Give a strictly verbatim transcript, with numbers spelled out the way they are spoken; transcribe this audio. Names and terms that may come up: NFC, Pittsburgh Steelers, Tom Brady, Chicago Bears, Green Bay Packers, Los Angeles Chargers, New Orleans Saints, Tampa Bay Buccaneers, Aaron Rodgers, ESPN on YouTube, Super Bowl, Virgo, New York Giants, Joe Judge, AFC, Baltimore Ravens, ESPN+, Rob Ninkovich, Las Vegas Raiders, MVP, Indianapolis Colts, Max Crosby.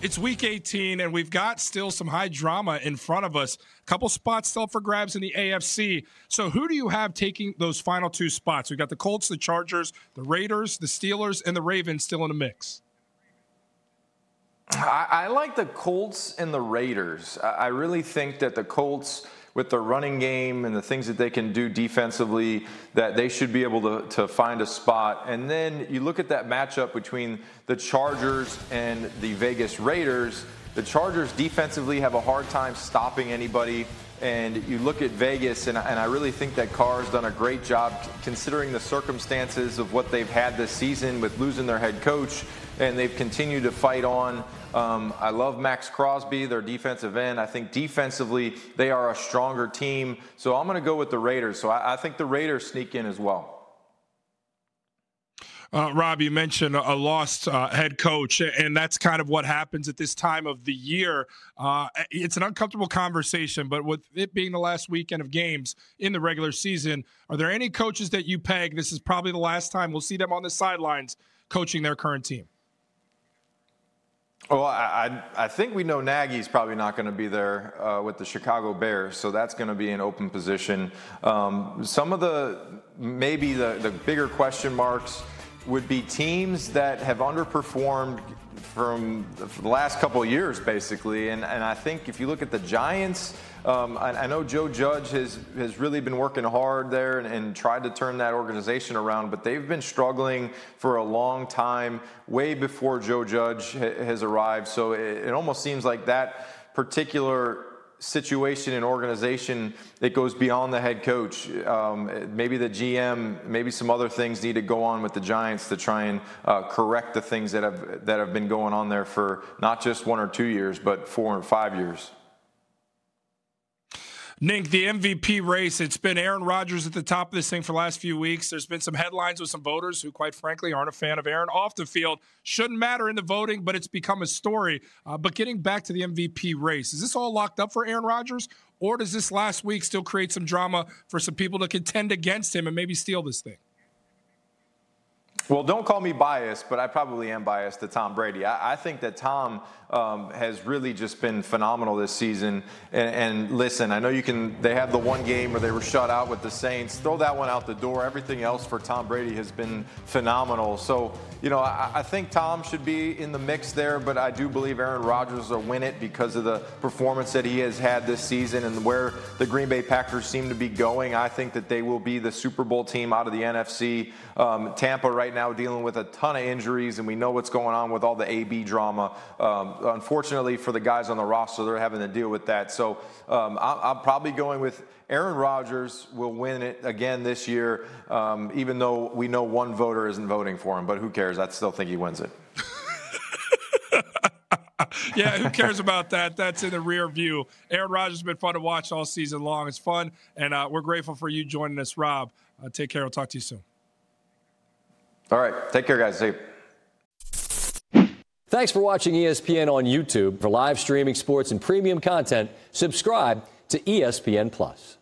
It's week eighteen, and we've got still some high drama in front of us. A couple spots still for grabs in the A F C. So who do you have taking those final two spots? We've got the Colts, the Chargers, the Raiders, the Steelers, and the Ravens still in the mix. I, I like the Colts and the Raiders. I, I really think that the Colts, with their running game and the things that they can do defensively, that they should be able to, to find a spot. And then you look at that matchup between the Chargers and the Vegas Raiders. The Chargers defensively have a hard time stopping anybody. And you look at Vegas, and, and I really think that Carr's done a great job considering the circumstances of what they've had this season with losing their head coach, and they've continued to fight on. Um, I love Max Crosby, their defensive end. I think defensively they are a stronger team. So I'm going to go with the Raiders. So I, I think the Raiders sneak in as well. Uh, Rob, you mentioned a lost uh, head coach, and that's kind of what happens at this time of the year. Uh, it's an uncomfortable conversation, but with it being the last weekend of games in the regular season, are there any coaches that you peg, this is probably the last time we'll see them on the sidelines coaching their current team? Well, I, I, I think we know Nagy's probably not going to be there uh, with the Chicago Bears, so that's going to be an open position. Um, some of the maybe the, the bigger question marks would be teams that have underperformed from the last couple of years, basically. And, and I think if you look at the Giants, um, I, I know Joe Judge has, has really been working hard there and, and tried to turn that organization around, but they've been struggling for a long time, way before Joe Judge ha- has arrived. So it, it almost seems like that particular situation and organization that goes beyond the head coach. Um, maybe the G M, maybe some other things need to go on with the Giants to try and uh, correct the things that have that have been going on there for not just one or two years, but four or five years. Nink, the M V P race, it's been Aaron Rodgers at the top of this thing for the last few weeks. There's been some headlines with some voters who, quite frankly, aren't a fan of Aaron off the field. Shouldn't matter in the voting, but it's become a story. Uh, but getting back to the M V P race, is this all locked up for Aaron Rodgers, or does this last week still create some drama for some people to contend against him and maybe steal this thing? Well, don't call me biased, but I probably am biased to Tom Brady. I, I think that Tom um, has really just been phenomenal this season. And, and listen, I know you can, they have the one game where they were shut out with the Saints. Throw that one out the door. Everything else for Tom Brady has been phenomenal. So, you know, I, I think Tom should be in the mix there, but I do believe Aaron Rodgers will win it because of the performance that he has had this season and where the Green Bay Packers seem to be going. I think that they will be the Super Bowl team out of the N F C. Um, Tampa right now. now dealing with a ton of injuries, and we know what's going on with all the A B drama. Um, unfortunately for the guys on the roster, they're having to deal with that. So um, I'm, I'm probably going with Aaron Rodgers will win it again this year, um, even though we know one voter isn't voting for him. But who cares? I still think he wins it. Yeah, who cares about that? That's in the rear view. Aaron Rodgers has been fun to watch all season long. It's fun, and uh, we're grateful for you joining us, Rob. Uh, take care. We'll talk to you soon. All right. Take care, guys. See you. Thanks for watching E S P N on YouTube. For live streaming, sports, and premium content, subscribe to E S P N plus.